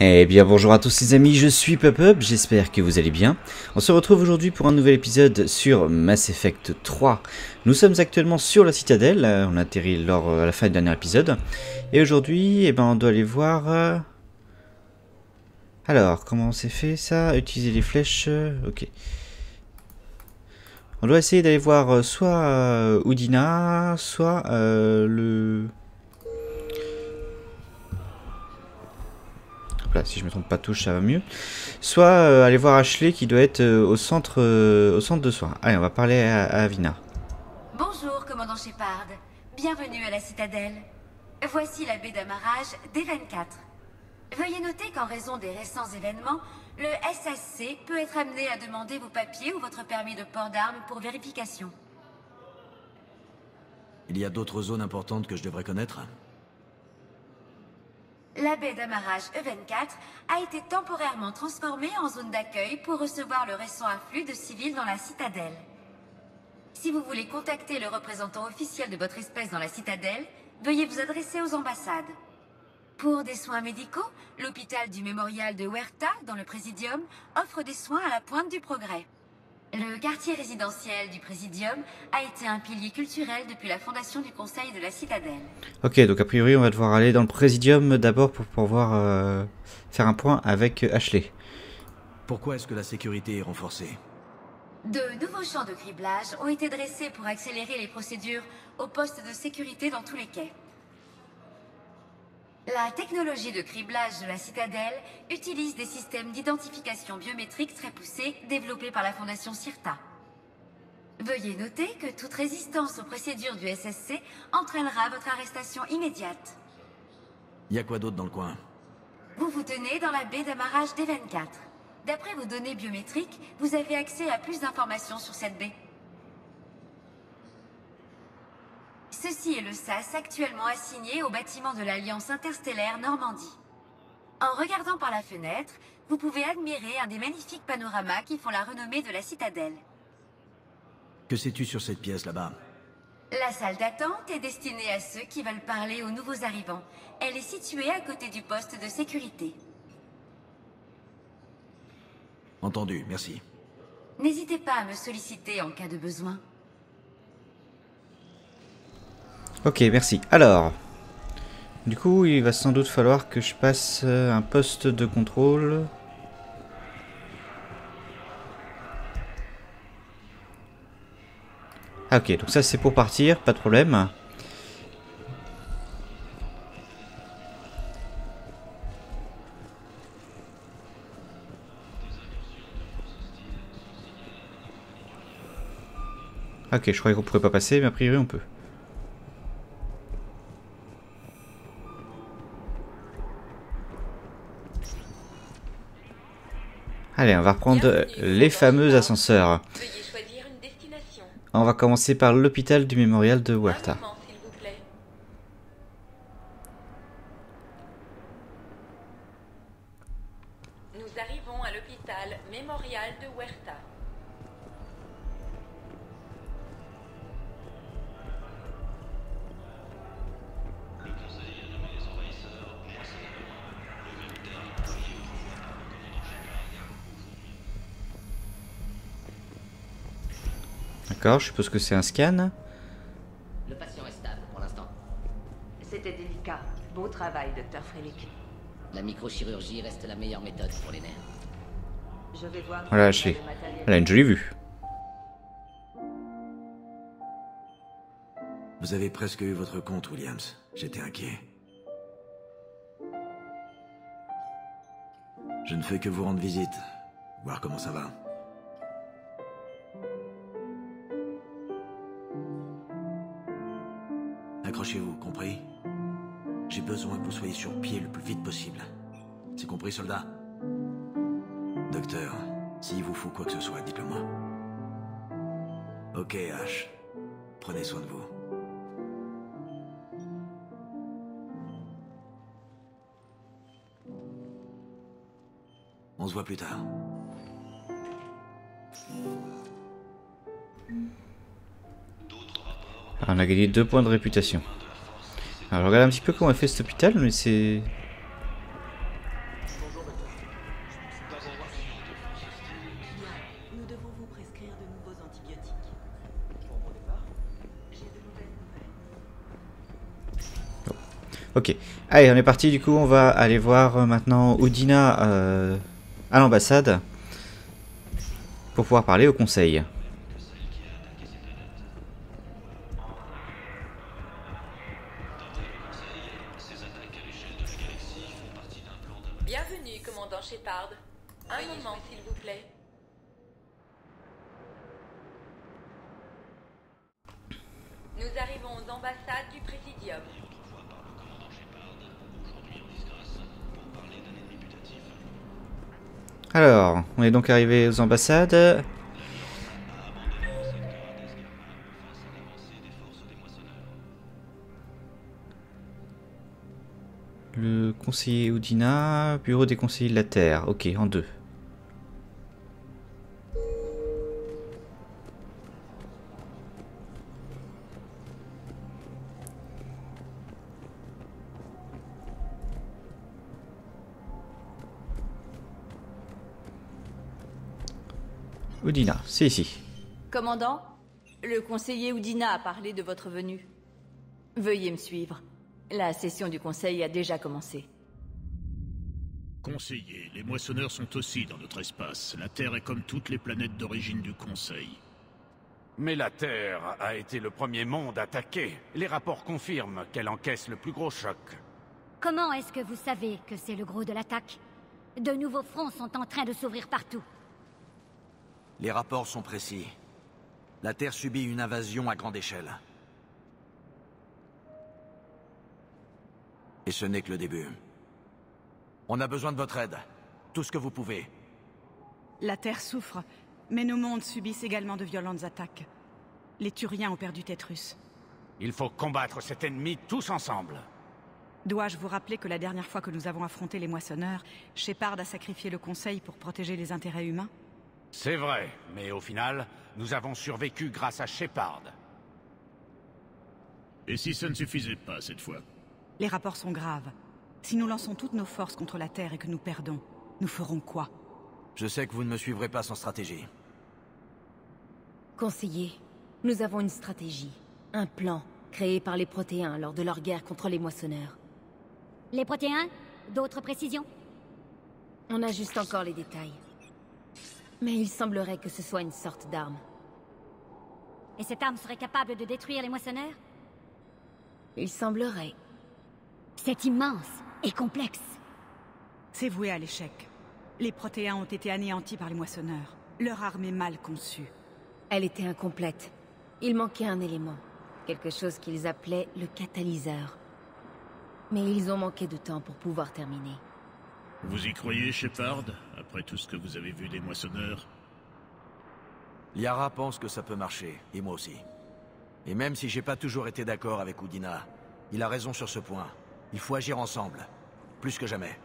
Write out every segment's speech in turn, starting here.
Eh bien bonjour à tous les amis, je suis PopUp, j'espère que vous allez bien. On se retrouve aujourd'hui pour un nouvel épisode sur Mass Effect 3. Nous sommes actuellement sur la Citadelle, on a atterri lors à la fin du dernier épisode. Et aujourd'hui, eh ben, on doit aller voir... Alors, comment on s'est fait ça? Utiliser les flèches, ok. On doit essayer d'aller voir soit Udina, soit le... Là, si je me trompe pas touche, ça va mieux. Soit aller voir Ashley qui doit être au centre de soins. Allez, on va parler à Avina. Bonjour, commandant Shepard. Bienvenue à la Citadelle. Voici la baie d'amarrage D24. Veuillez noter qu'en raison des récents événements, le SSC peut être amené à demander vos papiers ou votre permis de port d'armes pour vérification. Il y a d'autres zones importantes que je devrais connaître ? La baie d'amarrage E24 a été temporairement transformée en zone d'accueil pour recevoir le récent afflux de civils dans la Citadelle. Si vous voulez contacter le représentant officiel de votre espèce dans la Citadelle, veuillez vous adresser aux ambassades. Pour des soins médicaux, l'hôpital du mémorial de Huerta, dans le Présidium, offre des soins à la pointe du progrès. Le quartier résidentiel du Présidium a été un pilier culturel depuis la fondation du Conseil de la Citadelle. Ok, donc a priori on va devoir aller dans le Présidium d'abord pour pouvoir faire un point avec Ashley. Pourquoi est-ce que la sécurité est renforcée? De nouveaux champs de criblage ont été dressés pour accélérer les procédures aux postes de sécurité dans tous les quais. La technologie de criblage de la Citadelle utilise des systèmes d'identification biométrique très poussés développés par la Fondation Huerta. Veuillez noter que toute résistance aux procédures du SSC entraînera votre arrestation immédiate. Y a quoi d'autre dans le coin? Vous vous tenez dans la baie d'amarrage D24. D'après vos données biométriques, vous avez accès à plus d'informations sur cette baie. Ceci est le SAS actuellement assigné au bâtiment de l'Alliance interstellaire Normandie. En regardant par la fenêtre, vous pouvez admirer un des magnifiques panoramas qui font la renommée de la Citadelle. Que sais-tu sur cette pièce là-bas? La salle d'attente est destinée à ceux qui veulent parler aux nouveaux arrivants. Elle est située à côté du poste de sécurité. Entendu, merci. N'hésitez pas à me solliciter en cas de besoin. Ok, merci. Alors, du coup, il va sans doute falloir que je passe un poste de contrôle. Ah ok, donc ça c'est pour partir, pas de problème. Ok, je croyais qu'on pouvait pas passer, mais a priori on peut. Allez, on va reprendre les fameux ascenseurs. On va commencer par l'hôpital du mémorial de Huerta. Nous arrivons à l'hôpital mémorial de Huerta. D'accord, je suppose que c'est un scan. Le patient est stable pour l'instant. C'était délicat. Beau travail, docteur Frederick. La microchirurgie reste la meilleure méthode pour les nerfs. Je vais voir. Voilà, je sais. Elle a une jolie vue. Vous avez presque eu votre compte, Williams. J'étais inquiet. Je ne fais que vous rendre visite, voir comment ça va. Accrochez-vous, compris? J'ai besoin que vous soyez sur pied le plus vite possible. C'est compris, soldat? Docteur, s'il vous faut quoi que ce soit, dites-le-moi. Ok, H. Prenez soin de vous. On se voit plus tard. On a gagné 2 points de réputation. Alors, je regarde un petit peu comment est fait cet hôpital, mais c'est... Nous devons vous prescrire de nouveaux antibiotiques. Pour mon départ, j'ai de nouvelles nouvelles. Ok, allez, on est parti. Du coup, on va aller voir maintenant Udina à l'ambassade pour pouvoir parler au conseil. Alors, on est donc arrivé aux ambassades. Le conseiller Udina, bureau des conseillers de la Terre. Ok, en deux. Udina, c'est ici. Commandant, le conseiller Udina a parlé de votre venue. Veuillez me suivre. La session du conseil a déjà commencé. Conseiller, les moissonneurs sont aussi dans notre espace. La Terre est comme toutes les planètes d'origine du conseil. Mais la Terre a été le premier monde attaqué. Les rapports confirment qu'elle encaisse le plus gros choc. Comment est-ce que vous savez que c'est le gros de l'attaque? De nouveaux fronts sont en train de s'ouvrir partout. Les rapports sont précis. La Terre subit une invasion à grande échelle. Et ce n'est que le début. On a besoin de votre aide. Tout ce que vous pouvez. La Terre souffre, mais nos mondes subissent également de violentes attaques. Les Turiens ont perdu Tétrus. Il faut combattre cet ennemi tous ensemble. Dois-je vous rappeler que la dernière fois que nous avons affronté les Moissonneurs, Shepard a sacrifié le Conseil pour protéger les intérêts humains? C'est vrai, mais au final, nous avons survécu grâce à Shepard. Et si ça ne suffisait pas cette fois? Les rapports sont graves. Si nous lançons toutes nos forces contre la Terre et que nous perdons, nous ferons quoi? Je sais que vous ne me suivrez pas sans stratégie. Conseiller, nous avons une stratégie, un plan, créé par les Protéins lors de leur guerre contre les Moissonneurs. Les Protéins? D'autres précisions? On a juste encore les détails. Mais il semblerait que ce soit une sorte d'arme. Et cette arme serait capable de détruire les Moissonneurs? Il semblerait. C'est immense et complexe. C'est voué à l'échec. Les Protéins ont été anéantis par les Moissonneurs. Leur arme est mal conçue. Elle était incomplète. Il manquait un élément. Quelque chose qu'ils appelaient le catalyseur. Mais ils ont manqué de temps pour pouvoir terminer. Vous y croyez, Shepard, après tout ce que vous avez vu des Moissonneurs? Liara pense que ça peut marcher, et moi aussi. Et même si j'ai pas toujours été d'accord avec Udina, il a raison sur ce point. Il faut agir ensemble, plus que jamais.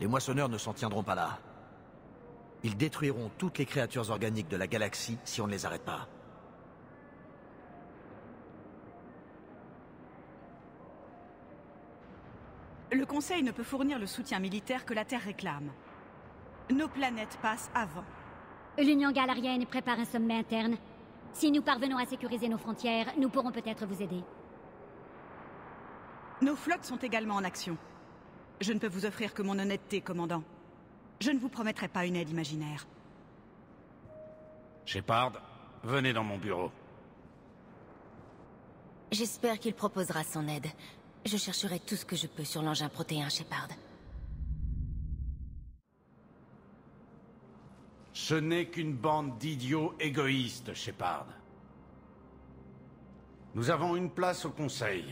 Les Moissonneurs ne s'en tiendront pas là. Ils détruiront toutes les créatures organiques de la galaxie si on ne les arrête pas. Le Conseil ne peut fournir le soutien militaire que la Terre réclame. Nos planètes passent avant. L'Union Galarienne prépare un sommet interne. Si nous parvenons à sécuriser nos frontières, nous pourrons peut-être vous aider. Nos flottes sont également en action. Je ne peux vous offrir que mon honnêteté, commandant. Je ne vous promettrai pas une aide imaginaire. Shepard, venez dans mon bureau. J'espère qu'il proposera son aide. Je chercherai tout ce que je peux sur l'engin protéin, Shepard. Ce n'est qu'une bande d'idiots égoïstes, Shepard. Nous avons une place au Conseil,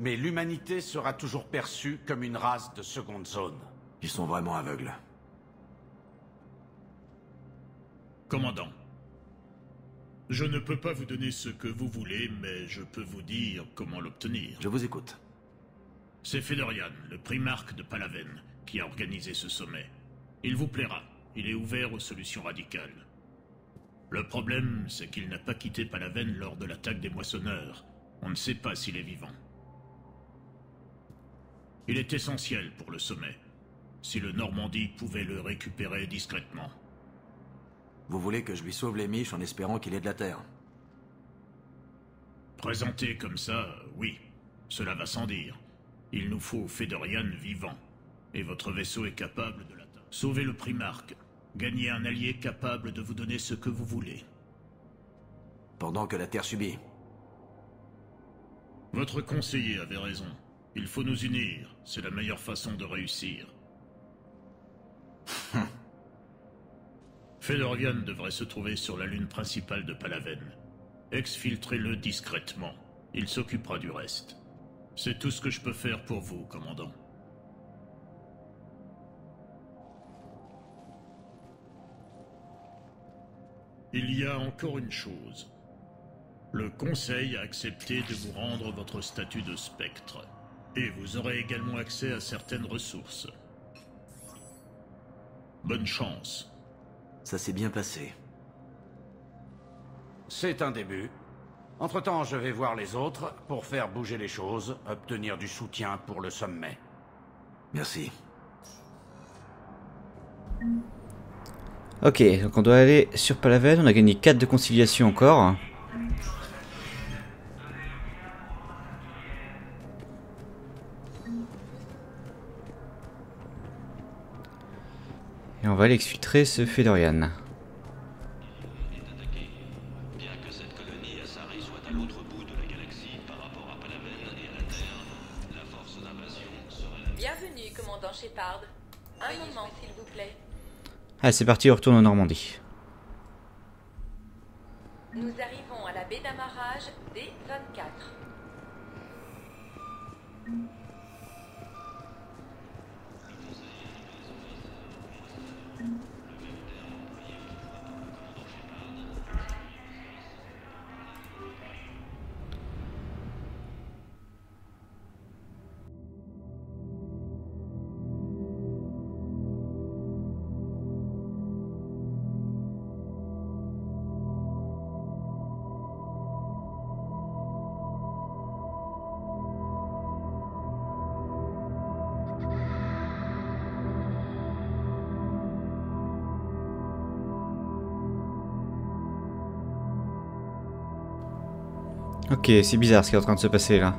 mais l'humanité sera toujours perçue comme une race de seconde zone. Ils sont vraiment aveugles. Commandant, je ne peux pas vous donner ce que vous voulez, mais je peux vous dire comment l'obtenir. Je vous écoute. C'est Fedorian, le primarque de Palaven, qui a organisé ce sommet. Il vous plaira, il est ouvert aux solutions radicales. Le problème, c'est qu'il n'a pas quitté Palaven lors de l'attaque des Moissonneurs. On ne sait pas s'il est vivant. Il est essentiel pour le sommet. Si le Normandie pouvait le récupérer discrètement. Vous voulez que je lui sauve les miches en espérant qu'il ait de la terre? Présenté comme ça, oui. Cela va sans dire. Il nous faut Fedorian vivant. Et votre vaisseau est capable de l'atteindre. Sauvez le Primarque. Gagnez un allié capable de vous donner ce que vous voulez. Pendant que la Terre subit. Votre conseiller avait raison. Il faut nous unir. C'est la meilleure façon de réussir. Fedorian devrait se trouver sur la lune principale de Palaven. Exfiltrez-le discrètement. Il s'occupera du reste. C'est tout ce que je peux faire pour vous, commandant. Il y a encore une chose. Le Conseil a accepté de vous rendre votre statut de spectre. Et vous aurez également accès à certaines ressources. Bonne chance. Ça s'est bien passé. C'est un début. Entre-temps, je vais voir les autres pour faire bouger les choses, obtenir du soutien pour le sommet. Merci. Ok, donc on doit aller sur Palaven. On a gagné 4 de conciliation encore. Et on va aller exfiltrer ce Fedorian. Shepard. Un moment, s'il vous plaît. Ah, c'est parti, on retourne en Normandie. Nous arrivons à la baie d'amarrage D24. Ok, c'est bizarre ce qui est en train de se passer là.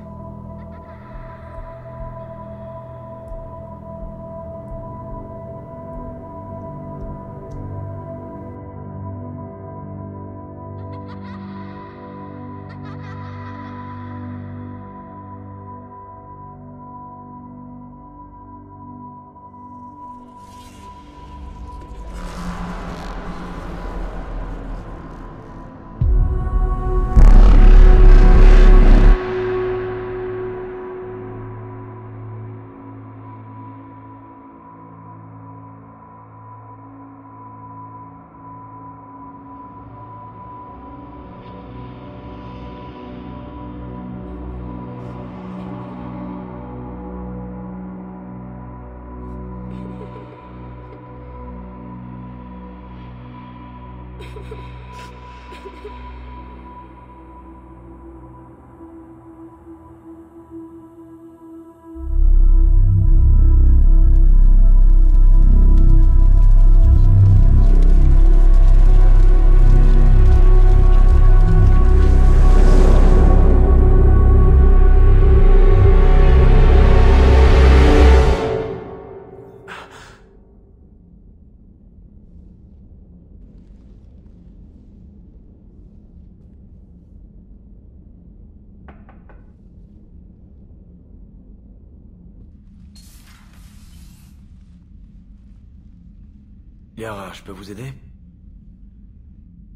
Liara, je peux vous aider?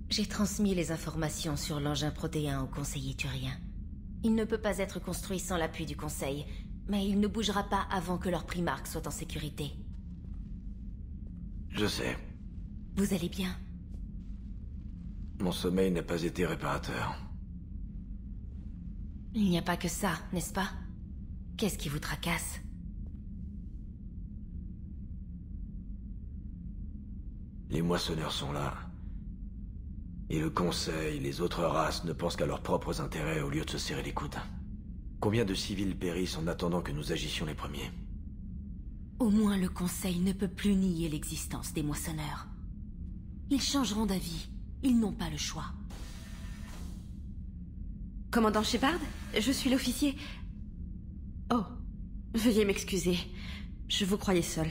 J'ai transmis les informations sur l'engin protéin au conseiller turien. Il ne peut pas être construit sans l'appui du conseil, mais il ne bougera pas avant que leur primarque soit en sécurité. Je sais. Vous allez bien? Mon sommeil n'a pas été réparateur. Il n'y a pas que ça, n'est-ce pas? Qu'est-ce qui vous tracasse? Les moissonneurs sont là. Et le Conseil, les autres races ne pensent qu'à leurs propres intérêts au lieu de se serrer les coudes. Combien de civils périssent en attendant que nous agissions les premiers? Au moins le Conseil ne peut plus nier l'existence des Moissonneurs. Ils changeront d'avis. Ils n'ont pas le choix. Commandant Shepard, je suis l'officier... Oh, veuillez m'excuser. Je vous croyais seul.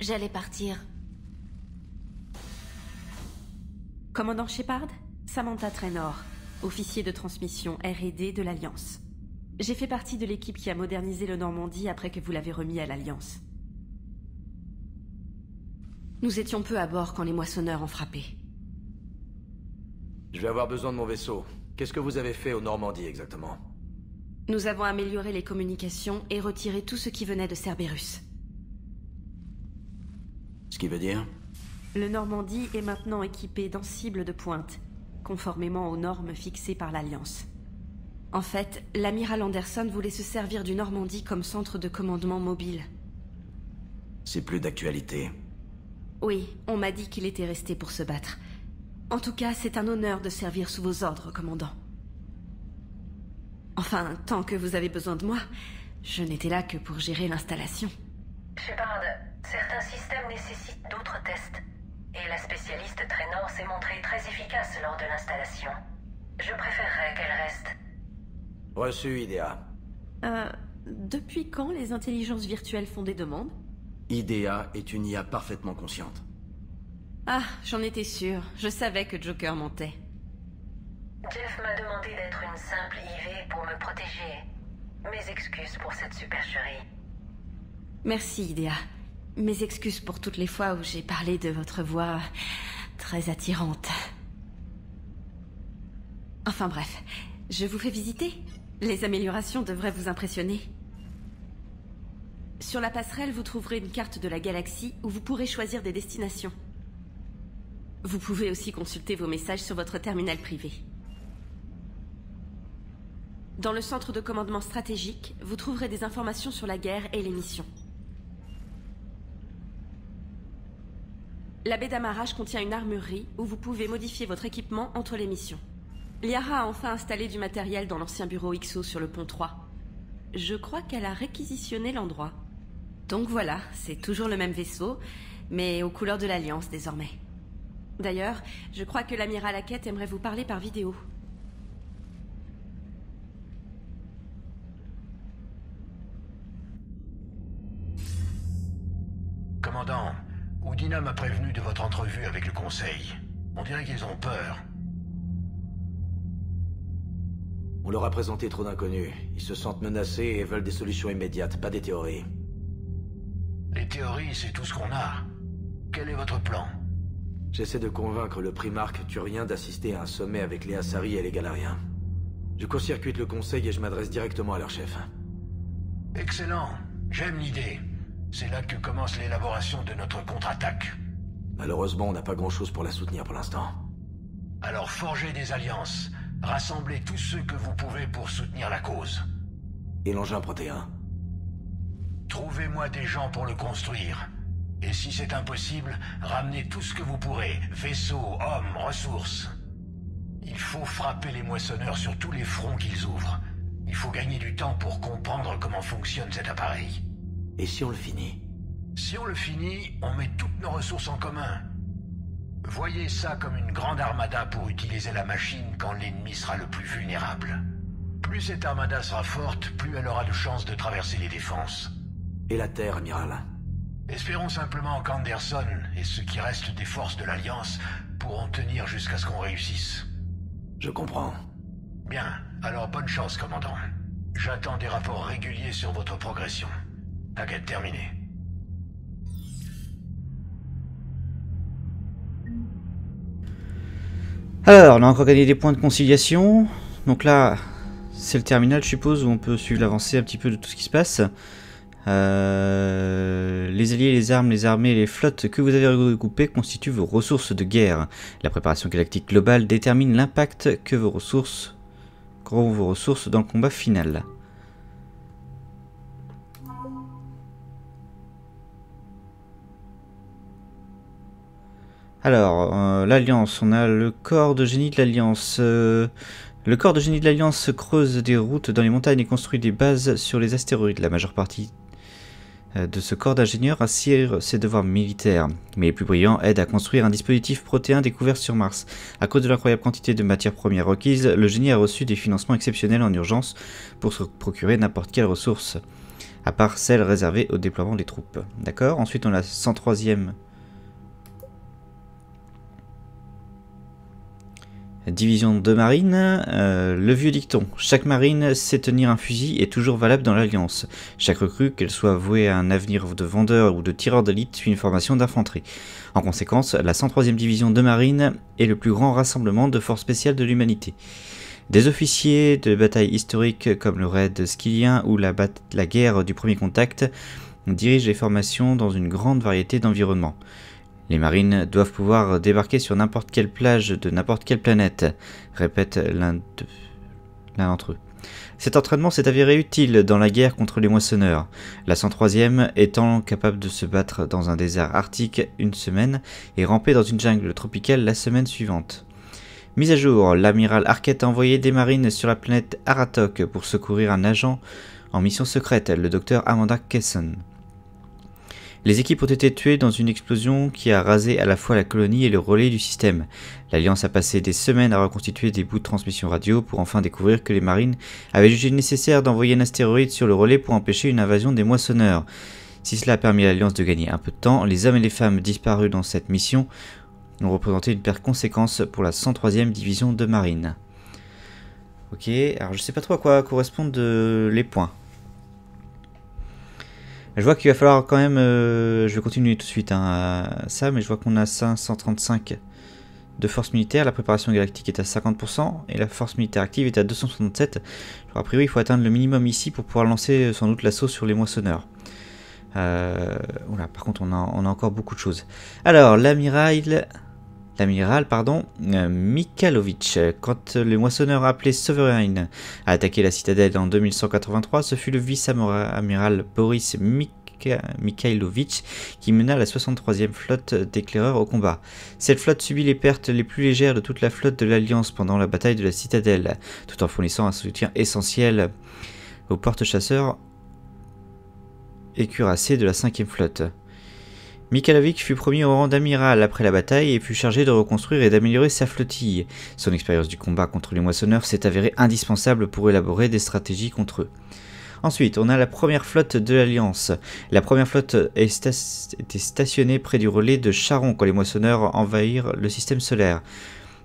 J'allais partir. Commandant Shepard, Samantha Trenor, officier de transmission R&D de l'Alliance. J'ai fait partie de l'équipe qui a modernisé le Normandie après que vous l'avez remis à l'Alliance. Nous étions peu à bord quand les Moissonneurs ont frappé. Je vais avoir besoin de mon vaisseau. Qu'est-ce que vous avez fait au Normandie exactement? Nous avons amélioré les communications et retiré tout ce qui venait de Cerberus. Ce qui veut dire? Le Normandie est maintenant équipé d'ensibles de pointe, conformément aux normes fixées par l'Alliance. En fait, l'amiral Anderson voulait se servir du Normandie comme centre de commandement mobile. C'est plus d'actualité. Oui, on m'a dit qu'il était resté pour se battre. En tout cas, c'est un honneur de servir sous vos ordres, commandant. Enfin, tant que vous avez besoin de moi, je n'étais là que pour gérer l'installation. Shepard, certains systèmes nécessitent d'autres tests. Et la spécialiste Trenor s'est montrée très efficace lors de l'installation. Je préférerais qu'elle reste. Reçu, IDEA. Depuis quand les intelligences virtuelles font des demandes? IDEA est une IA parfaitement consciente. Ah, j'en étais sûre. Je savais que Joker mentait. Jeff m'a demandé d'être une simple IV pour me protéger. Mes excuses pour cette supercherie. Merci, IDEA. Mes excuses pour toutes les fois où j'ai parlé de votre voix... très attirante. Enfin bref, je vous fais visiter. Les améliorations devraient vous impressionner. Sur la passerelle, vous trouverez une carte de la galaxie où vous pourrez choisir des destinations. Vous pouvez aussi consulter vos messages sur votre terminal privé. Dans le centre de commandement stratégique, vous trouverez des informations sur la guerre et les missions. La baie d'amarrage contient une armurerie où vous pouvez modifier votre équipement entre les missions. Liara a enfin installé du matériel dans l'ancien bureau XO sur le pont 3. Je crois qu'elle a réquisitionné l'endroit. Donc voilà, c'est toujours le même vaisseau, mais aux couleurs de l'Alliance désormais. D'ailleurs, je crois que l'amiral Hackett aimerait vous parler par vidéo. Commandant, Udina m'a prévenu de votre entrevue avec le Conseil. On dirait qu'ils ont peur. On leur a présenté trop d'inconnus. Ils se sentent menacés et veulent des solutions immédiates, pas des théories. Les théories, c'est tout ce qu'on a. Quel est votre plan? J'essaie de convaincre le primarque turien d'assister à un sommet avec les Asari et les Galariens. Je court-circuite le Conseil et je m'adresse directement à leur chef. Excellent. J'aime l'idée. C'est là que commence l'élaboration de notre contre-attaque. Malheureusement, on n'a pas grand-chose pour la soutenir pour l'instant. Alors forgez des alliances. Rassemblez tous ceux que vous pouvez pour soutenir la cause. Et l'engin protéin? Trouvez-moi des gens pour le construire. Et si c'est impossible, ramenez tout ce que vous pourrez. Vaisseaux, hommes, ressources. Il faut frapper les Moissonneurs sur tous les fronts qu'ils ouvrent. Il faut gagner du temps pour comprendre comment fonctionne cet appareil. Et si on le finit? Si on le finit, on met toutes nos ressources en commun. Voyez ça comme une grande armada pour utiliser la machine quand l'ennemi sera le plus vulnérable. Plus cette armada sera forte, plus elle aura de chances de traverser les défenses. Et la Terre, amiral? Espérons simplement qu'Anderson et ceux qui restent des forces de l'Alliance pourront tenir jusqu'à ce qu'on réussisse. Je comprends. Bien, alors bonne chance, commandant. J'attends des rapports réguliers sur votre progression. Enquête terminée. Alors, on a encore gagné des points de conciliation. Donc là, c'est le terminal, je suppose, où on peut suivre l'avancée un petit peu de tout ce qui se passe. Les alliés, les armes, les armées, les flottes que vous avez regroupées constituent vos ressources de guerre. La préparation galactique globale détermine l'impact que vos ressources dans le combat final. Alors, l'Alliance, on a le corps de génie de l'Alliance, Le corps de génie de l'Alliance se creuse des routes dans les montagnes et construit des bases sur les astéroïdes. La majeure partie de ce corps d'ingénieurs assure ses devoirs militaires, mais les plus brillants aident à construire un dispositif protéin découvert sur Mars. À cause de l'incroyable quantité de matières premières requises, le génie a reçu des financements exceptionnels en urgence pour se procurer n'importe quelle ressource, à part celle réservée au déploiement des troupes. D'accord. Ensuite on a la 103e division de marine. Le vieux dicton, chaque marine sait tenir un fusil, est toujours valable dans l'Alliance. Chaque recrue, qu'elle soit vouée à un avenir de vendeur ou de tireur d'élite, suit une formation d'infanterie. En conséquence, la 103e division de marine est le plus grand rassemblement de forces spéciales de l'humanité. Des officiers de batailles historiques comme le raid skylien ou la guerre du premier contact dirigent les formations dans une grande variété d'environnements. Les marines doivent pouvoir débarquer sur n'importe quelle plage de n'importe quelle planète, répète l'un d'entre eux. Cet entraînement s'est avéré utile dans la guerre contre les Moissonneurs, la 103e étant capable de se battre dans un désert arctique une semaine et ramper dans une jungle tropicale la semaine suivante. Mise à jour, l'amiral Hackett a envoyé des marines sur la planète Aratok pour secourir un agent en mission secrète, le docteur Amanda Kesson. Les équipes ont été tuées dans une explosion qui a rasé à la fois la colonie et le relais du système. L'Alliance a passé des semaines à reconstituer des bouts de transmission radio pour enfin découvrir que les marines avaient jugé nécessaire d'envoyer un astéroïde sur le relais pour empêcher une invasion des Moissonneurs. Si cela a permis à l'Alliance de gagner un peu de temps, les hommes et les femmes disparus dans cette mission ont représenté une perte conséquence pour la 103e division de marine. Ok, alors je sais pas trop à quoi correspondent les points. Je vois qu'il va falloir quand même, je vais continuer tout de suite à ça, mais je vois qu'on a 535 de force militaire, la préparation galactique est à 50% et la force militaire active est à 267. Alors, a priori il faut atteindre le minimum ici pour pouvoir lancer sans doute l'assaut sur les Moissonneurs. Oula, par contre on a encore beaucoup de choses. Alors l'amiral Mikhailovitch, quand le Moissonneur appelé Sovereign a attaqué la Citadelle en 2183, ce fut le vice-amiral Boris Mikhailovitch qui mena la 63e flotte d'éclaireurs au combat. Cette flotte subit les pertes les plus légères de toute la flotte de l'Alliance pendant la bataille de la Citadelle, tout en fournissant un soutien essentiel aux porte-chasseurs et cuirassés de la 5e flotte. Mikhailovitch fut promu au rang d'amiral après la bataille et fut chargé de reconstruire et d'améliorer sa flottille. Son expérience du combat contre les Moissonneurs s'est avérée indispensable pour élaborer des stratégies contre eux. Ensuite, on a la première flotte de l'Alliance. La première flotte était stationnée près du relais de Charon quand les Moissonneurs envahirent le système solaire.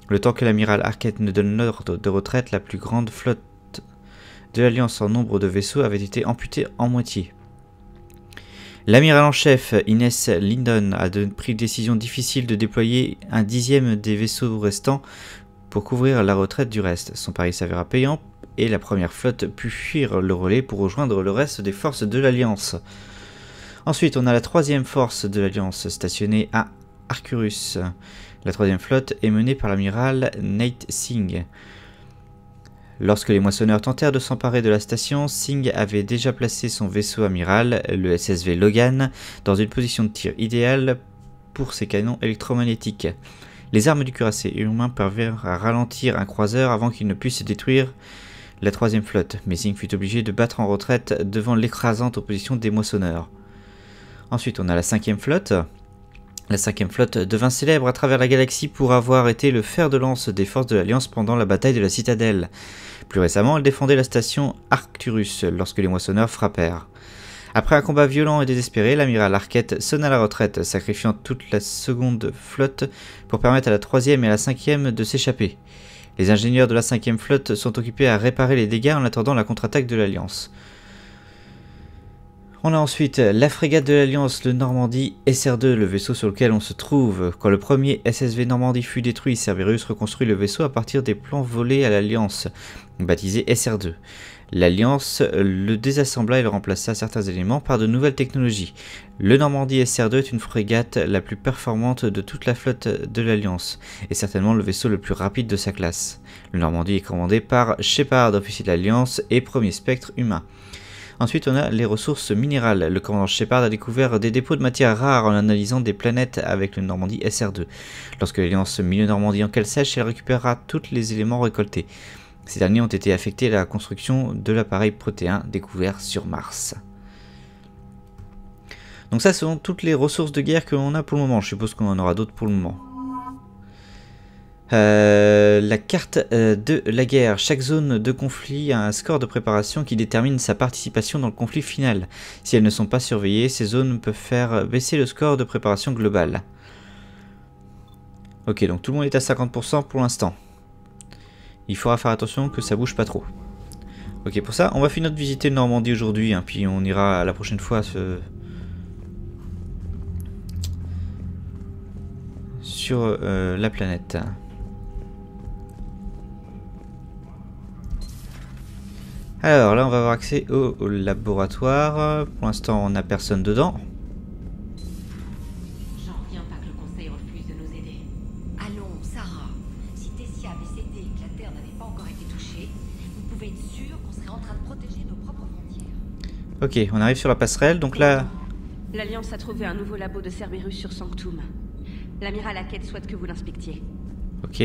Le temps que l'amiral Hackett ne donne l'ordre de retraite, la plus grande flotte de l'Alliance en nombre de vaisseaux avait été amputée en moitié. L'amiral en chef, Ines Lindon, a pris une décision difficile de déployer un 10e des vaisseaux restants pour couvrir la retraite du reste. Son pari s'avéra payant et la première flotte put fuir le relais pour rejoindre le reste des forces de l'Alliance. Ensuite, on a la 3e force de l'Alliance stationnée à Arcturus. La 3e flotte est menée par l'amiral Nate Singh. Lorsque les Moissonneurs tentèrent de s'emparer de la station, Singh avait déjà placé son vaisseau amiral, le SSV Logan, dans une position de tir idéale pour ses canons électromagnétiques. Les armes du cuirassé humain parvinrent à ralentir un croiseur avant qu'il ne puisse détruire la 3e flotte, mais Singh fut obligé de battre en retraite devant l'écrasante opposition des Moissonneurs. Ensuite, on a la 5e flotte. La 5e flotte devint célèbre à travers la galaxie pour avoir été le fer de lance des forces de l'Alliance pendant la bataille de la Citadelle. Plus récemment, elle défendait la station Arcturus lorsque les Moissonneurs frappèrent. Après un combat violent et désespéré, l'amiral Hackett sonna la retraite, sacrifiant toute la 2e flotte pour permettre à la 3e et à la 5e de s'échapper. Les ingénieurs de la 5e flotte sont occupés à réparer les dégâts en attendant la contre-attaque de l'Alliance. On a ensuite la frégate de l'Alliance, le Normandie SR2, le vaisseau sur lequel on se trouve. Quand le premier SSV Normandie fut détruit, Cerberus reconstruit le vaisseau à partir des plans volés à l'Alliance, baptisé SR2. L'Alliance le désassembla et le remplaça certains éléments par de nouvelles technologies. Le Normandie SR2 est une frégate la plus performante de toute la flotte de l'Alliance, et certainement le vaisseau le plus rapide de sa classe. Le Normandie est commandé par Shepard, officier de l'Alliance et premier spectre humain. Ensuite, on a les ressources minérales. Le commandant Shepard a découvert des dépôts de matières rares en analysant des planètes avec le Normandie SR2. Lorsque l'Alliance mit le Normandie en cale sèche, elle récupérera tous les éléments récoltés. Ces derniers ont été affectés à la construction de l'appareil protéin découvert sur Mars. Donc ça, ce sont toutes les ressources de guerre que l'on a pour le moment. Je suppose qu'on en aura d'autres pour le moment. La carte de la guerre. Chaque zone de conflit a un score de préparation qui détermine sa participation dans le conflit final. Si elles ne sont pas surveillées, ces zones peuvent faire baisser le score de préparation global. Ok, donc tout le monde est à 50% pour l'instant. Il faudra faire attention que ça bouge pas trop. Ok, pour ça, on va finir de visiter Normandie aujourd'hui, hein, puis on ira la prochaine fois sur la planète. Alors là, on va avoir accès au laboratoire. Pour l'instant, on n'a personne dedans. J'en reviens pas que le conseil refuse de nous aider. Allons, Sarah. Si Tessia avait cédé et que la Terre n'avait pas encore été touchée, vous pouvez être sûr qu'on serait en train de protéger nos propres frontières. Ok, on arrive sur la passerelle. Donc là, l'Alliance a trouvé un nouveau labo de Cerberus sur Sanctum. L'amiral Hackett souhaite que vous l'inspectiez. Ok.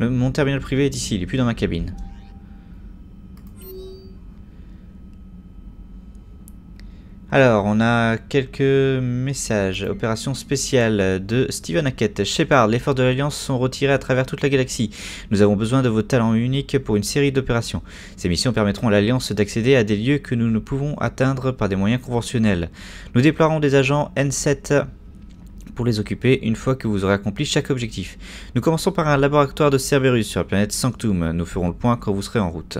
Mon terminal privé est ici. Il n'est plus dans ma cabine. Alors, on a quelques messages. Opération spéciale de Steven Hackett. Shepard, les forces de l'Alliance sont retirées à travers toute la galaxie. Nous avons besoin de vos talents uniques pour une série d'opérations. Ces missions permettront à l'Alliance d'accéder à des lieux que nous ne pouvons atteindre par des moyens conventionnels. Nous déploierons des agents N7 pour les occuper une fois que vous aurez accompli chaque objectif. Nous commençons par un laboratoire de Cerberus sur la planète Sanctum. Nous ferons le point quand vous serez en route.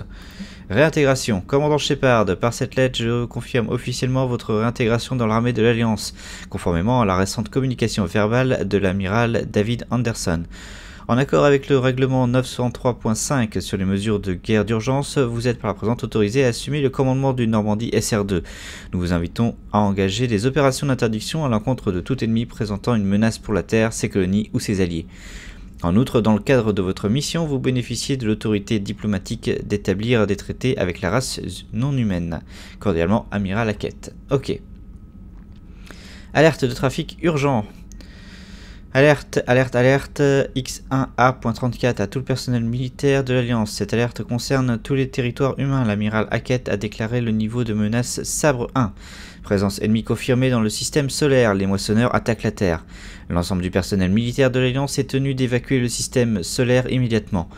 Réintégration. Commandant Shepard, par cette lettre, je confirme officiellement votre réintégration dans l'armée de l'Alliance, conformément à la récente communication verbale de l'amiral David Anderson. En accord avec le règlement 903.5 sur les mesures de guerre d'urgence, vous êtes par la présente autorisé à assumer le commandement du Normandie SR2. Nous vous invitons à engager des opérations d'interdiction à l'encontre de tout ennemi présentant une menace pour la Terre, ses colonies ou ses alliés. En outre, dans le cadre de votre mission, vous bénéficiez de l'autorité diplomatique d'établir des traités avec la race non humaine. Cordialement, Amiral Hackett. Ok. Alerte de trafic urgent. Alerte, alerte, alerte, X1A.34 à tout le personnel militaire de l'Alliance. Cette alerte concerne tous les territoires humains. L'amiral Hackett a déclaré le niveau de menace Sabre 1. Présence ennemie confirmée dans le système solaire, les moissonneurs attaquent la Terre. L'ensemble du personnel militaire de l'Alliance est tenu d'évacuer le système solaire immédiatement.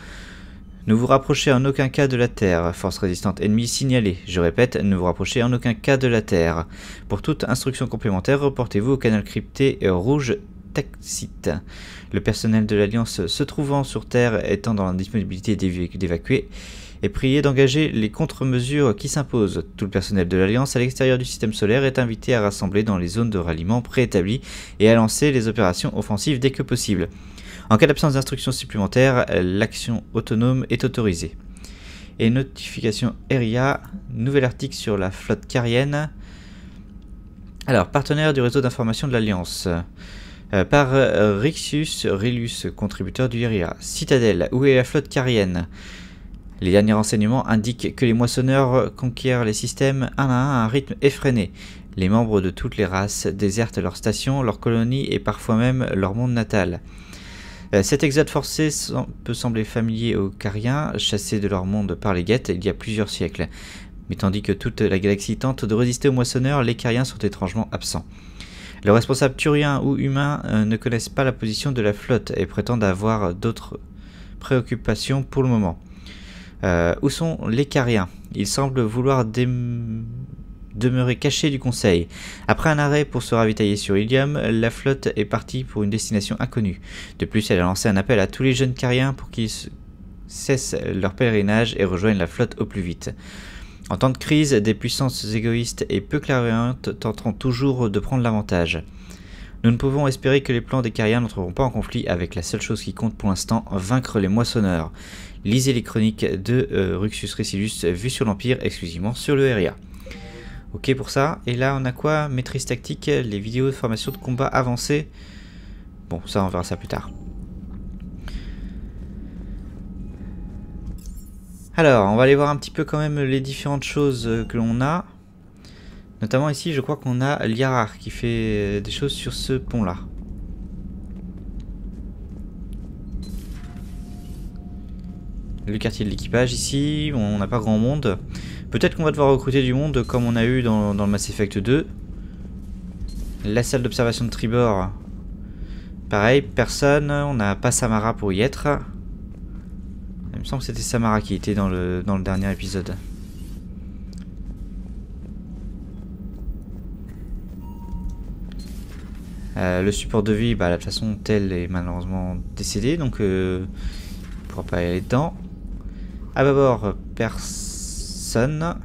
Ne vous rapprochez en aucun cas de la Terre. Force résistante ennemie signalée. Je répète, ne vous rapprochez en aucun cas de la Terre. Pour toute instruction complémentaire, reportez-vous au canal crypté rouge Taxite. Le personnel de l'Alliance se trouvant sur Terre étant dans l'indisponibilité d'évacuer, est prié d'engager les contre-mesures qui s'imposent. Tout le personnel de l'Alliance à l'extérieur du système solaire est invité à rassembler dans les zones de ralliement préétablies et à lancer les opérations offensives dès que possible. En cas d'absence d'instructions supplémentaires, l'action autonome est autorisée. Et notification RIA, nouvel article sur la flotte carienne. Alors, partenaire du réseau d'information de l'Alliance. Par Rixius Rilus, contributeur du IRIA. Citadelle, où est la flotte carienne? Les derniers renseignements indiquent que les moissonneurs conquièrent les systèmes un à un à un rythme effréné. Les membres de toutes les races désertent leurs stations, leurs colonies et parfois même leur monde natal. Cet exode forcé peut sembler familier aux cariens, chassés de leur monde par les guettes il y a plusieurs siècles. Mais tandis que toute la galaxie tente de résister aux moissonneurs, les cariens sont étrangement absents. Les responsables turiens ou humains ne connaissent pas la position de la flotte et prétendent avoir d'autres préoccupations pour le moment. Où sont les cariens? Ils semblent vouloir demeurer cachés du conseil. Après un arrêt pour se ravitailler sur Ilium, la flotte est partie pour une destination inconnue. De plus, elle a lancé un appel à tous les jeunes cariens pour qu'ils cessent leur pèlerinage et rejoignent la flotte au plus vite. En temps de crise, des puissances égoïstes et peu clairvoyantes tenteront toujours de prendre l'avantage. Nous ne pouvons espérer que les plans des cariens n'entreront pas en conflit avec la seule chose qui compte pour l'instant, vaincre les moissonneurs. Lisez les chroniques de Rixius Rilus, vues sur l'Empire, exclusivement sur le RIA. Ok pour ça, et là on a quoi? Maîtrise tactique, les vidéos de formation de combat avancées. Bon, ça on verra ça plus tard. Alors, on va aller voir un petit peu quand même les différentes choses que l'on a. Notamment ici, je crois qu'on a Liara qui fait des choses sur ce pont-là. le quartier de l'équipage ici, on n'a pas grand monde. Peut-être qu'on va devoir recruter du monde comme on a eu dans le Mass Effect 2. La salle d'observation de tribord, pareil, personne, on n'a pas Samara pour y être. Il me semble que c'était Samara qui était dans le dernier épisode. Le support de vie, bah, de toute façon, tel est malheureusement décédé, donc il ne pourra pas y aller dedans. À bâbord, personne.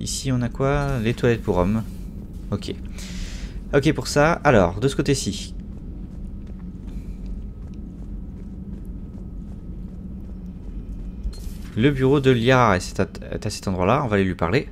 Ici, on a quoi? Les toilettes pour hommes. Ok. Ok pour ça. Alors, de ce côté-ci. Le bureau de Liara est à cet endroit-là, on va aller lui parler.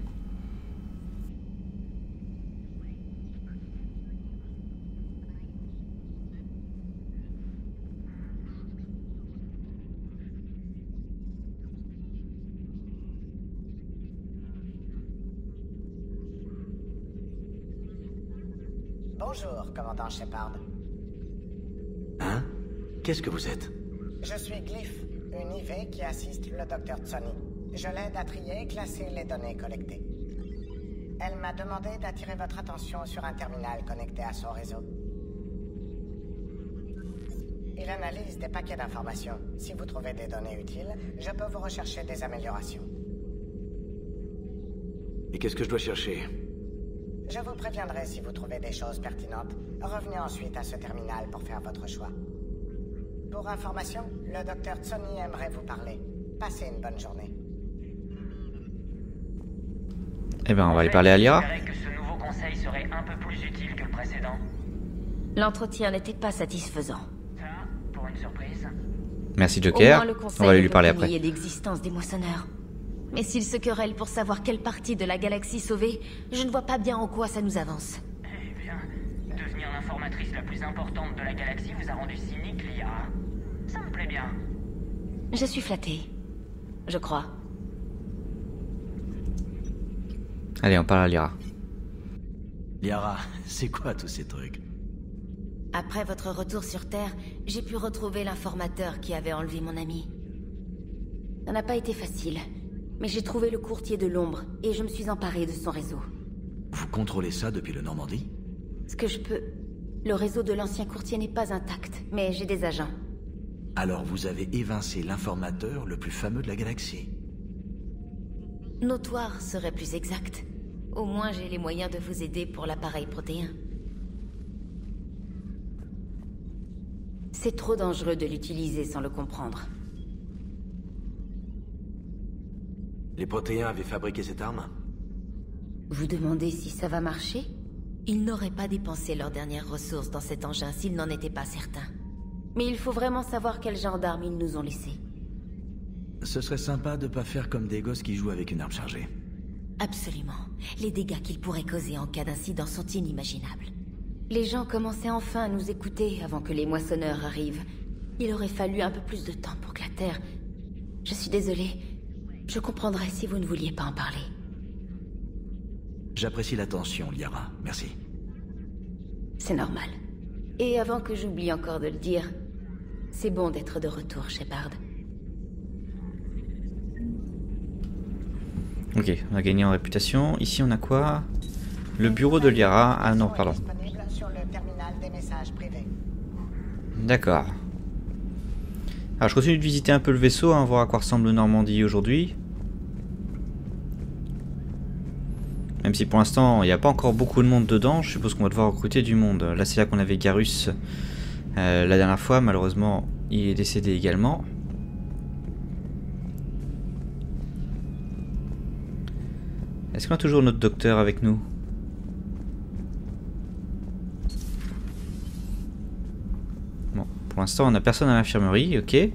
Bonjour, commandant Shepard. Hein? Qu'est-ce que vous êtes? Je suis Glyph, une IV qui assiste le docteur Tsoni. Je l'aide à trier et classer les données collectées. Elle m'a demandé d'attirer votre attention sur un terminal connecté à son réseau. Il analyse des paquets d'informations. Si vous trouvez des données utiles, je peux vous rechercher des améliorations. Et qu'est-ce que je dois chercher? Je vous préviendrai si vous trouvez des choses pertinentes. Revenez ensuite à ce terminal pour faire votre choix. Pour information, le docteur Tsoni aimerait vous parler. Passez une bonne journée. Eh ben, on va aller parler à Liara. Que ce nouveau conseil serait un peu plus utile que le précédent. L'entretien n'était pas satisfaisant. Ça, pour une surprise. Merci Joker. On va aller lui parler après. L'existence des moissonneurs. Mais s'ils se querellent pour savoir quelle partie de la galaxie sauver, je ne vois pas bien en quoi ça nous avance. Eh bien, devenir l'informatrice la plus importante de la galaxie vous a rendu cynique, Liara. Ça me plaît bien. Je suis flattée. Je crois. Allez, on parle à Liara. Liara, c'est quoi tous ces trucs? Après votre retour sur Terre, j'ai pu retrouver l'informateur qui avait enlevé mon ami. Ça n'a pas été facile. Mais j'ai trouvé le courtier de l'ombre, et je me suis emparée de son réseau. Vous contrôlez ça depuis le Normandie? Ce que je peux. Le réseau de l'ancien courtier n'est pas intact, mais j'ai des agents. Alors vous avez évincé l'informateur le plus fameux de la galaxie? Notoire serait plus exact. Au moins j'ai les moyens de vous aider pour l'appareil protéin. C'est trop dangereux de l'utiliser sans le comprendre. Les Protéins avaient fabriqué cette arme? Vous demandez si ça va marcher? Ils n'auraient pas dépensé leurs dernières ressources dans cet engin s'ils n'en étaient pas certains. Mais il faut vraiment savoir quel genre d'arme ils nous ont laissé. Ce serait sympa de pas faire comme des gosses qui jouent avec une arme chargée. Absolument. Les dégâts qu'ils pourraient causer en cas d'incident sont inimaginables. Les gens commençaient enfin à nous écouter avant que les moissonneurs arrivent. Il aurait fallu un peu plus de temps pour que la Terre... Je suis désolée... Je comprendrais si vous ne vouliez pas en parler. J'apprécie l'attention, Liara. Merci. C'est normal. Et avant que j'oublie encore de le dire, c'est bon d'être de retour, Shepard. Ok, on a gagné en réputation. Ici, on a quoi? Le bureau de Liara. Ah non, pardon. D'accord. Alors je continue de visiter un peu le vaisseau, hein, voir à quoi ressemble Normandie aujourd'hui. Même si pour l'instant il n'y a pas encore beaucoup de monde dedans, je suppose qu'on va devoir recruter du monde. Là c'est là qu'on avait Garus la dernière fois, malheureusement il est décédé également. Est-ce qu'on a toujours notre docteur avec nous? Pour l'instant, on n'a personne à l'infirmerie, ok. Et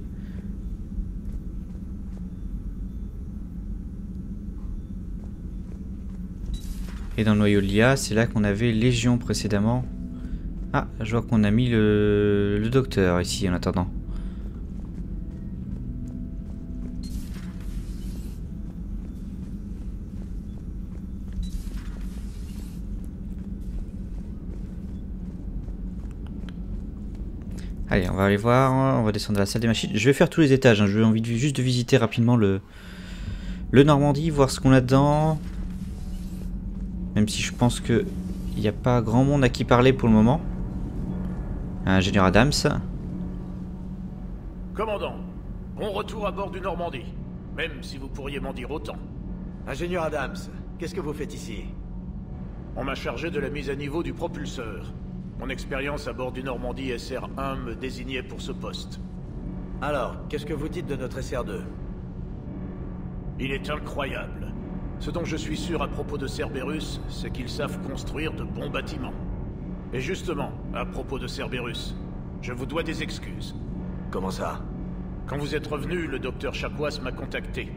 dans le noyau de l'IA, c'est là qu'on avait Légion précédemment. Ah, je vois qu'on a mis le docteur ici en attendant. Allez, on va aller voir, on va descendre à la salle des machines. Je vais faire tous les étages, hein. J'ai envie juste de visiter rapidement le Normandie, voir ce qu'on a dedans. Même si je pense que il n'y a pas grand monde à qui parler pour le moment. Ingénieur Adams. Commandant, bon retour à bord du Normandie. Même si vous pourriez m'en dire autant. Ingénieur Adams, qu'est-ce que vous faites ici? On m'a chargé de la mise à niveau du propulseur. Mon expérience à bord du Normandie SR1 me désignait pour ce poste. Alors, qu'est-ce que vous dites de notre SR2? Il est incroyable. Ce dont je suis sûr à propos de Cerberus, c'est qu'ils savent construire de bons bâtiments. Et justement, à propos de Cerberus, je vous dois des excuses. Comment ça? Quand vous êtes revenu, le docteur Chakwas m'a contacté.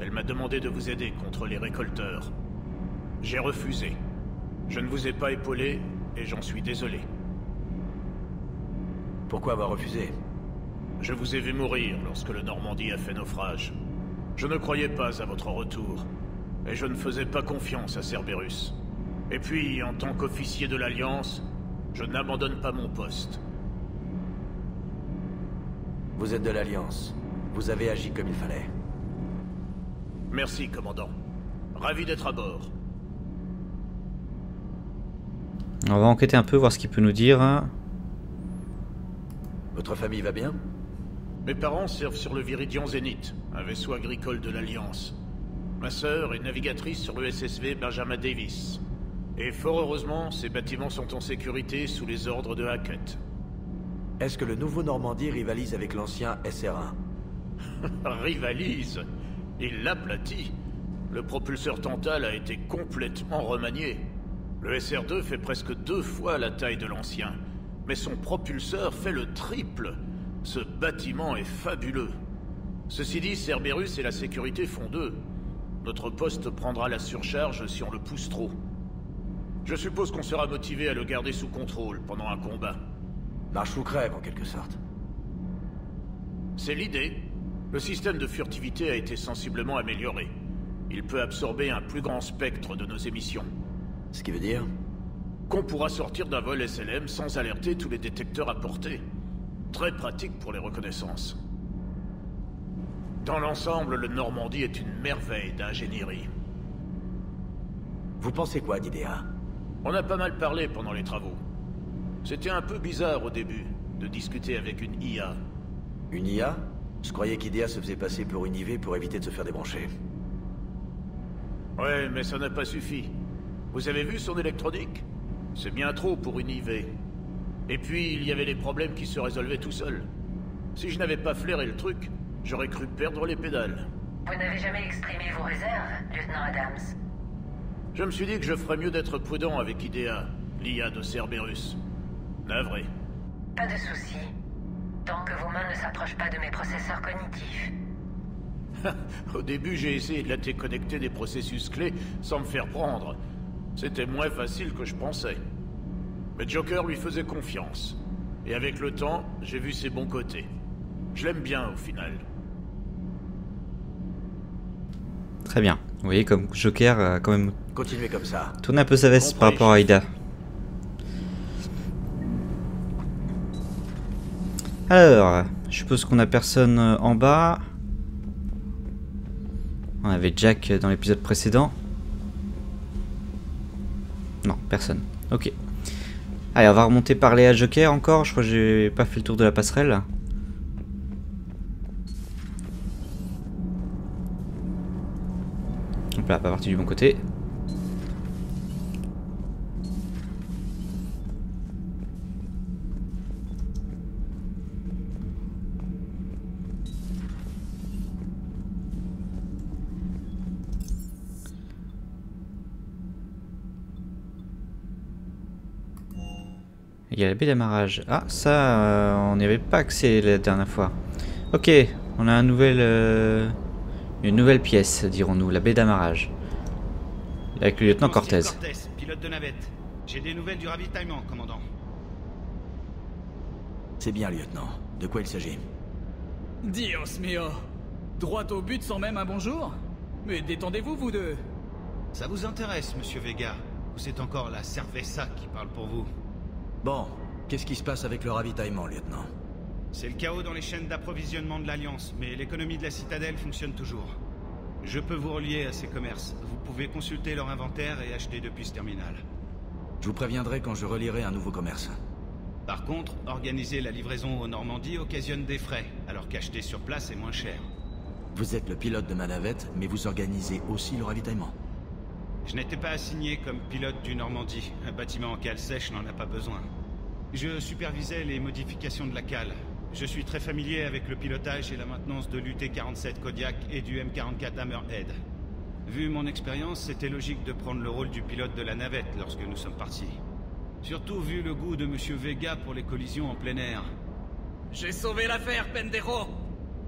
Elle m'a demandé de vous aider contre les récolteurs. J'ai refusé. Je ne vous ai pas épaulé, et j'en suis désolé. Pourquoi avoir refusé? Je vous ai vu mourir lorsque le Normandie a fait naufrage. Je ne croyais pas à votre retour, et je ne faisais pas confiance à Cerberus. Et puis, en tant qu'officier de l'Alliance, je n'abandonne pas mon poste. Vous êtes de l'Alliance. Vous avez agi comme il fallait. Merci, commandant. Ravi d'être à bord. On va enquêter un peu, voir ce qu'il peut nous dire. Votre famille va bien? Mes parents servent sur le Viridian Zénith, un vaisseau agricole de l'Alliance. Ma sœur est navigatrice sur le SSV Benjamin Davis. Et fort heureusement, ces bâtiments sont en sécurité sous les ordres de Hackett. Est-ce que le nouveau Normandie rivalise avec l'ancien SR1? Rivalise? Il l'aplatit. Le propulseur Tantal a été complètement remanié. Le SR2 fait presque 2 fois la taille de l'ancien, mais son propulseur fait le triple. Ce bâtiment est fabuleux. Ceci dit, Cerberus et la sécurité font deux. Notre poste prendra la surcharge si on le pousse trop. Je suppose qu'on sera motivé à le garder sous contrôle pendant un combat. Marche ou crève, en quelque sorte. C'est l'idée. Le système de furtivité a été sensiblement amélioré. Il peut absorber un plus grand spectre de nos émissions. Ce qui veut dire qu'on pourra sortir d'un vol SLM sans alerter tous les détecteurs à portée. Très pratique pour les reconnaissances. Dans l'ensemble, le Normandie est une merveille d'ingénierie. Vous pensez quoi d'IDEA? On a pas mal parlé pendant les travaux. C'était un peu bizarre au début, de discuter avec une IA. Une IA? Je croyais qu'IDEA se faisait passer pour une IV pour éviter de se faire débrancher. Ouais, mais ça n'a pas suffi. Vous avez vu son électronique? C'est bien trop pour une IV. Et puis, il y avait les problèmes qui se résolvaient tout seuls. Si je n'avais pas flairé le truc, j'aurais cru perdre les pédales. Vous n'avez jamais exprimé vos réserves, lieutenant Adams. Je me suis dit que je ferais mieux d'être prudent avec IDEA, l'IA de Cerberus. Navré. Pas de souci. Tant que vos mains ne s'approchent pas de mes processeurs cognitifs. Au début, j'ai essayé de la déconnecter des processus clés sans me faire prendre. C'était moins facile que je pensais. Mais Joker lui faisait confiance. Et avec le temps, j'ai vu ses bons côtés. Je l'aime bien, au final. Très bien. Vous voyez, comme Joker a quand même... Continuez comme ça. Tourner un peu sa veste par rapport à Ida. Alors, je suppose qu'on a personne en bas. On avait Jack dans l'épisode précédent. Non, personne. Ok. Allez, on va remonter parler à Joker encore. Je crois que j'ai pas fait le tour de la passerelle. Donc là, pas parti du bon côté. Il y a la baie d'amarrage. Ah, ça, on n'y avait pas accès la dernière fois. Ok, on a un nouvel, une nouvelle pièce, dirons-nous, la baie d'amarrage. Avec le lieutenant Cortez. Pilote de navette. J'ai des nouvelles du ravitaillement, commandant. C'est bien, lieutenant. De quoi il s'agit? Dios mio. Droit au but sans même un bonjour? Mais détendez-vous, vous deux. Ça vous intéresse, monsieur Vega? Ou c'est encore la cerveza qui parle pour vous? Bon, qu'est-ce qui se passe avec le ravitaillement, lieutenant? C'est le chaos dans les chaînes d'approvisionnement de l'Alliance, mais l'économie de la Citadelle fonctionne toujours. Je peux vous relier à ces commerces. Vous pouvez consulter leur inventaire et acheter depuis ce terminal. Je vous préviendrai quand je relierai un nouveau commerce. Par contre, organiser la livraison aux Normandies occasionne des frais, alors qu'acheter sur place est moins cher. Vous êtes le pilote de ma navette, mais vous organisez aussi le ravitaillement. Je n'étais pas assigné comme pilote du Normandie. Un bâtiment en cale sèche n'en a pas besoin. Je supervisais les modifications de la cale. Je suis très familier avec le pilotage et la maintenance de l'UT-47 Kodiak et du M44 Hammerhead. Vu mon expérience, c'était logique de prendre le rôle du pilote de la navette lorsque nous sommes partis. Surtout vu le goût de Monsieur Vega pour les collisions en plein air. J'ai sauvé l'affaire, Pendero!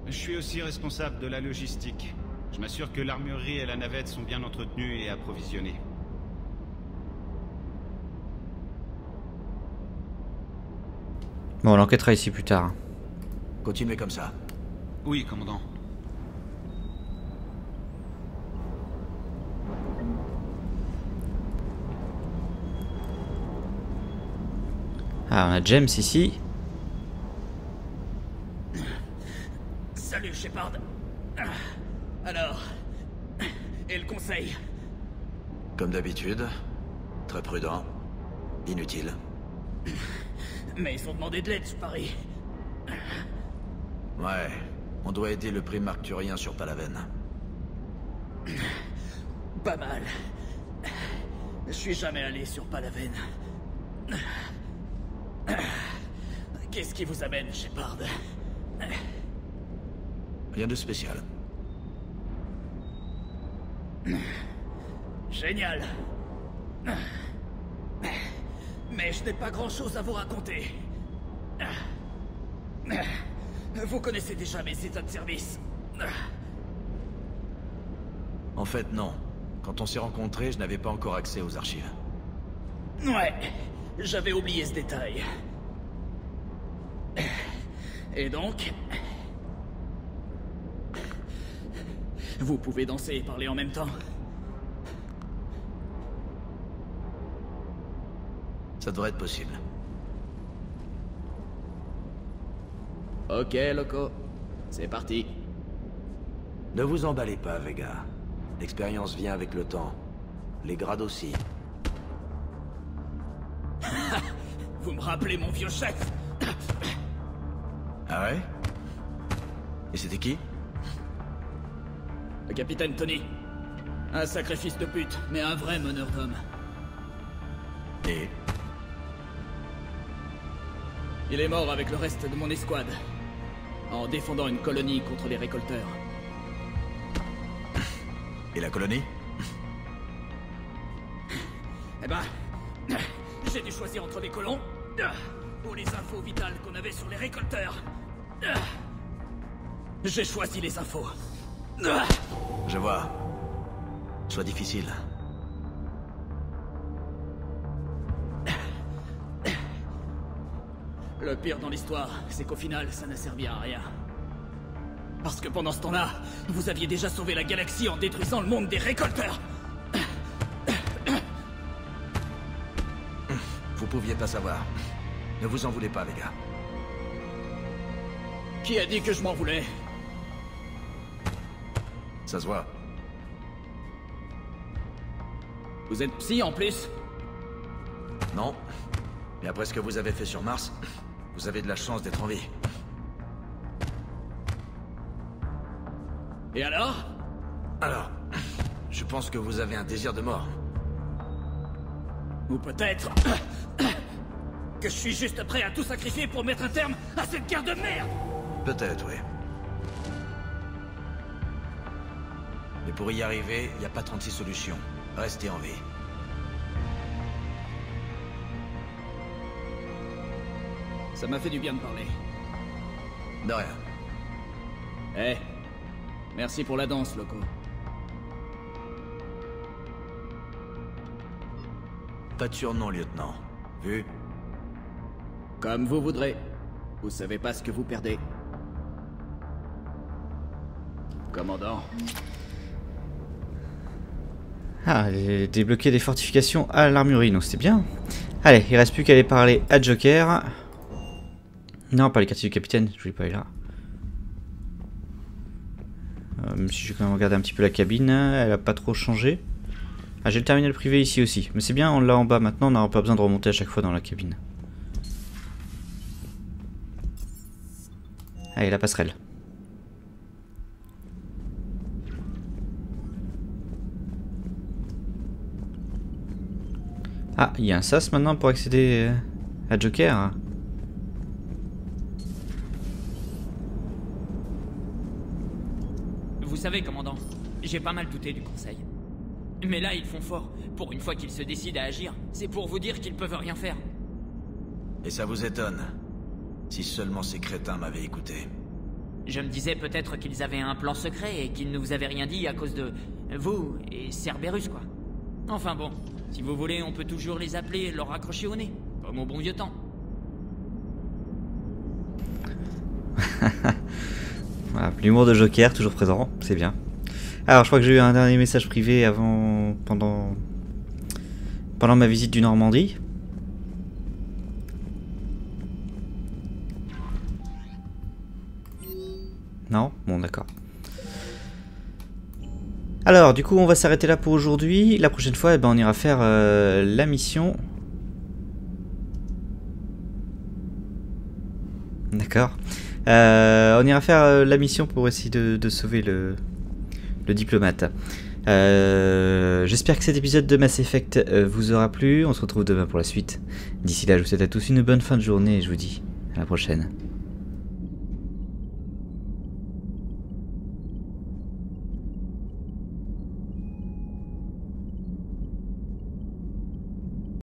Je suis aussi responsable de la logistique. Je m'assure que l'armurerie et la navette sont bien entretenues et approvisionnées. Bon, on l'enquêtera ici plus tard. Continuez comme ça. Oui, commandant. Ah, on a James ici. Salut, Shepard. Alors, et le conseil? Comme d'habitude, très prudent, inutile. Mais ils ont demandé de l'aide, je parie. Ouais, on doit aider le prime arcturien sur Palaven. Pas mal. Je suis jamais allé sur Palaven. Qu'est-ce qui vous amène, Shepard? Rien de spécial. Génial. Mais je n'ai pas grand-chose à vous raconter. Vous connaissez déjà mes états de service. En fait, non. Quand on s'est rencontrés, je n'avais pas encore accès aux archives. Ouais, j'avais oublié ce détail. Et donc... Vous pouvez danser et parler en même temps. Ça devrait être possible. Ok, Loco. C'est parti. Ne vous emballez pas, Vega. L'expérience vient avec le temps. Les grades aussi. Vous me rappelez mon vieux chef. Ah ouais? Et c'était qui? Le capitaine Tony. Un sacré fils de pute, mais un vrai meneur d'homme. Et... Il est mort avec le reste de mon escouade, en défendant une colonie contre les récolteurs. Et la colonie? Eh ben, j'ai dû choisir entre les colons, ou les infos vitales qu'on avait sur les récolteurs. J'ai choisi les infos. Je vois. Soit difficile. Le pire dans l'histoire, c'est qu'au final, ça n'a servi à rien. Parce que pendant ce temps-là, vous aviez déjà sauvé la galaxie en détruisant le monde des récolteurs. Vous pouviez pas savoir. Ne vous en voulez pas, les gars. Qui a dit que je m'en voulais? Ça se voit. Vous êtes psy en plus? Non. Mais après ce que vous avez fait sur Mars, vous avez de la chance d'être en vie. Et alors? Alors, je pense que vous avez un désir de mort. Ou peut-être... que je suis juste prêt à tout sacrifier pour mettre un terme à cette guerre de merde! Peut-être, oui. Mais pour y arriver, il n'y a pas 36 solutions. Restez en vie. Ça m'a fait du bien de parler. De rien. Eh, hey, merci pour la danse, Loco. Pas de surnom, lieutenant. Vu? Comme vous voudrez. Vous savez pas ce que vous perdez. Commandant. Ah, j'ai débloqué des fortifications à l'armurerie, donc c'était bien. Allez, il reste plus qu'à aller parler à Joker. Non, pas les quartiers du capitaine, je ne l'ai pas eu là. Même si j'ai quand même regardé un petit peu la cabine, elle a pas trop changé. Ah, j'ai le terminal privé ici aussi. Mais c'est bien, on l'a en bas maintenant, on n'aura pas besoin de remonter à chaque fois dans la cabine. Allez, la passerelle. Ah, il y a un sas maintenant pour accéder à Joker. Vous savez, commandant, j'ai pas mal douté du conseil. Mais là, ils font fort. Pour une fois qu'ils se décident à agir, c'est pour vous dire qu'ils peuvent rien faire. Et ça vous étonne? Si seulement ces crétins m'avaient écouté. Je me disais peut-être qu'ils avaient un plan secret et qu'ils ne vous avaient rien dit à cause de... vous et Cerberus, quoi. Enfin bon... Si vous voulez, on peut toujours les appeler et leur accrocher au nez, comme au bon vieux temps. Voilà, l'humour de Joker, toujours présent, c'est bien. Alors, je crois que j'ai eu un dernier message privé avant, pendant ma visite du Normandie. Non ? Bon, d'accord. Alors, du coup, on va s'arrêter là pour aujourd'hui. La prochaine fois, eh ben, on ira faire la mission. D'accord. On ira faire la mission pour essayer de sauver le diplomate. J'espère que cet épisode de Mass Effect vous aura plu. On se retrouve demain pour la suite. D'ici là, je vous souhaite à tous une bonne fin de journée et je vous dis à la prochaine.